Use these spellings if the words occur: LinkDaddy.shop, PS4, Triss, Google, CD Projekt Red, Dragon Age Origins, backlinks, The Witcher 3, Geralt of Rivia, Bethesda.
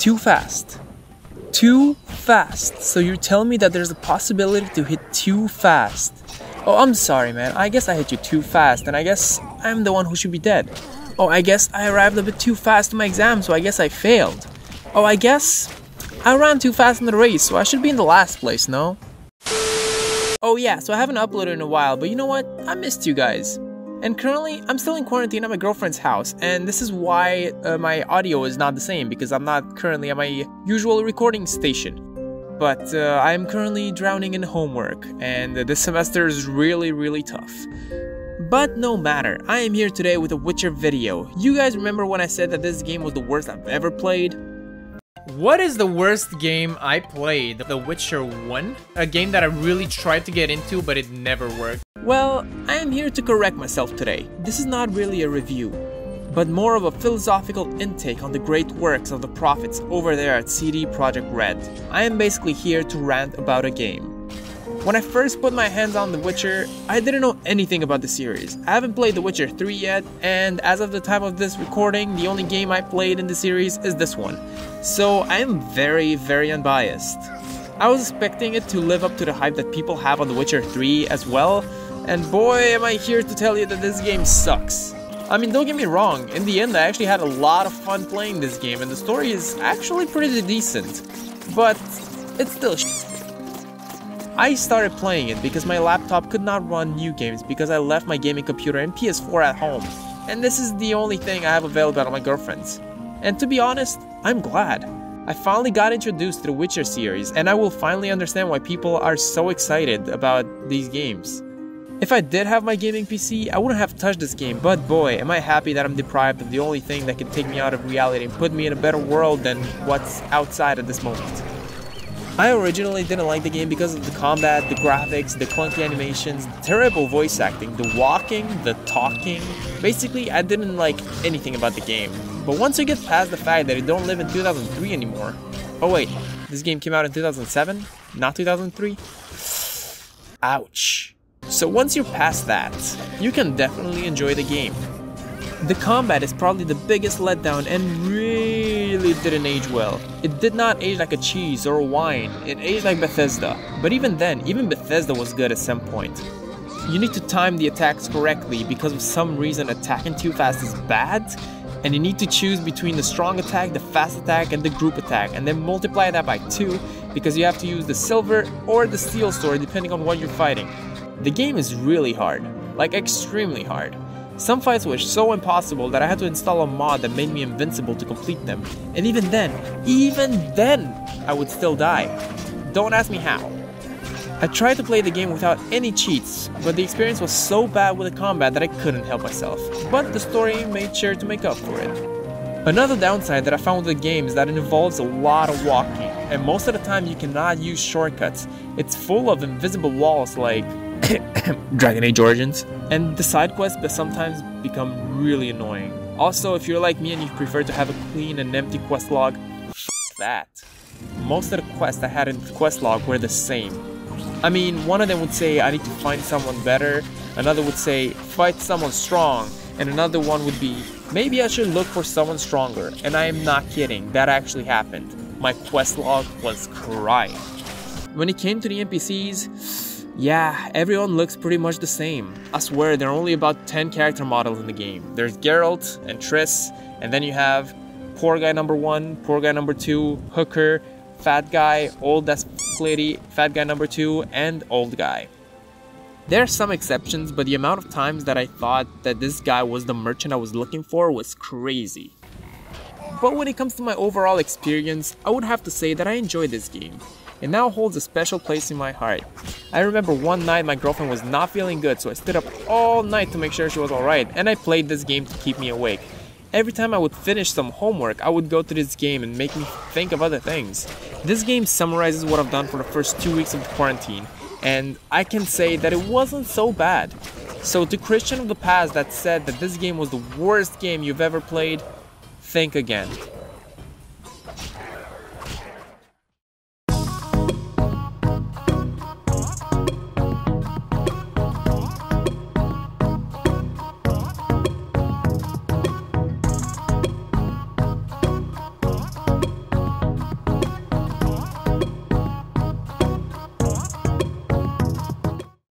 too fast. Too fast. So you're telling me that there's a possibility to hit too fast. Oh, I'm sorry, man. I guess I hit you too fast, and I guess I'm the one who should be dead. Oh, I guess I arrived a bit too fast to my exam, so I guess I failed. Oh, I guess I ran too fast in the race, so I should be in the last place, no? Oh yeah, so I haven't uploaded in a while, but you know what? I missed you guys. And currently, I'm still in quarantine at my girlfriend's house, and this is why my audio is not the same, because I'm not currently at my usual recording station. But I'm currently drowning in homework, and this semester is really, really tough. But no matter, I am here today with a Witcher video. You guys remember when I said that this game was the worst I've ever played? What is the worst game I played? The Witcher 1? A game that I really tried to get into, but it never worked. Well, I am here to correct myself today. This is not really a review, but more of a philosophical intake on the great works of the prophets over there at CD Projekt Red. I am basically here to rant about a game. When I first put my hands on The Witcher, I didn't know anything about the series. I haven't played The Witcher 3 yet, and as of the time of this recording, the only game I played in the series is this one. So I am very, very unbiased. I was expecting it to live up to the hype that people have on The Witcher 3 as well, and boy, am I here to tell you that this game sucks. I mean, don't get me wrong, in the end I actually had a lot of fun playing this game and the story is actually pretty decent, but it's still shit. I started playing it because my laptop could not run new games because I left my gaming computer and PS4 at home, and this is the only thing I have available at my girlfriend's. And to be honest, I'm glad. I finally got introduced to the Witcher series, and I will finally understand why people are so excited about these games. If I did have my gaming PC, I wouldn't have touched this game, but boy, am I happy that I'm deprived of the only thing that can take me out of reality and put me in a better world than what's outside at this moment. I originally didn't like the game because of the combat, the graphics, the clunky animations, the terrible voice acting, the walking, the talking. Basically, I didn't like anything about the game. But once you get past the fact that you don't live in 2003 anymore... Oh wait, this game came out in 2007? Not 2003? Ouch. So once you're past that, you can definitely enjoy the game. The combat is probably the biggest letdown and really didn't age well. It did not age like a cheese or a wine, it aged like Bethesda. But even then, even Bethesda was good at some point. You need to time the attacks correctly because for some reason attacking too fast is bad, and you need to choose between the strong attack, the fast attack, and the group attack, and then multiply that by 2 because you have to use the silver or the steel sword depending on what you're fighting. The game is really hard, like extremely hard. Some fights were so impossible that I had to install a mod that made me invincible to complete them. And even then, I would still die. Don't ask me how. I tried to play the game without any cheats, but the experience was so bad with the combat that I couldn't help myself. But the story made sure to make up for it. Another downside that I found with the game is that it involves a lot of walking, and most of the time you cannot use shortcuts. It's full of invisible walls like Dragon Age Origins, and the side quests that sometimes become really annoying. Also, if you're like me and you prefer to have a clean and empty quest log, f that. Most of the quests I had in the quest log were the same. I mean, one of them would say I need to find someone better, another would say fight someone strong, and another one would be maybe I should look for someone stronger, and I am not kidding, that actually happened. My quest log was crying. When it came to the NPCs, yeah, everyone looks pretty much the same. I swear, there are only about 10 character models in the game. There's Geralt and Triss, and then you have poor guy number 1, poor guy number 2, hooker, fat guy, old ass lady, fat guy number 2, and old guy. There are some exceptions, but the amount of times that I thought that this guy was the merchant I was looking for was crazy. But when it comes to my overall experience, I would have to say that I enjoyed this game. It now holds a special place in my heart. I remember one night my girlfriend was not feeling good, so I stayed up all night to make sure she was alright, and I played this game to keep me awake. Every time I would finish some homework, I would go to this game and make me think of other things. This game summarizes what I've done for the first 2 weeks of quarantine, and I can say that it wasn't so bad. So to Christian of the past that said that this game was the worst game you've ever played, think again.